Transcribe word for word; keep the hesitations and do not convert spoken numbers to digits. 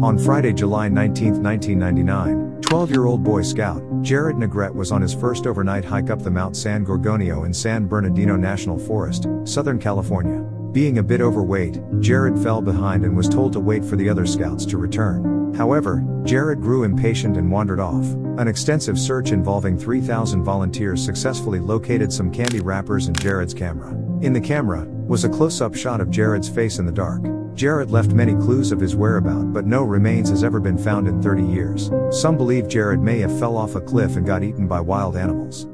On Friday, July nineteenth, nineteen ninety-nine, twelve-year-old Boy Scout Jared Negrete was on his first overnight hike up the Mount San Gorgonio in San Bernardino National Forest, Southern California. Being a bit overweight, Jared fell behind and was told to wait for the other scouts to return. However, Jared grew impatient and wandered off. An extensive search involving three thousand volunteers successfully located some candy wrappers and Jared's camera. In the camera was a close-up shot of Jared's face in the dark. Jared left many clues of his whereabouts, but no remains has ever been found in thirty years. Some believe Jared may have fell off a cliff and got eaten by wild animals.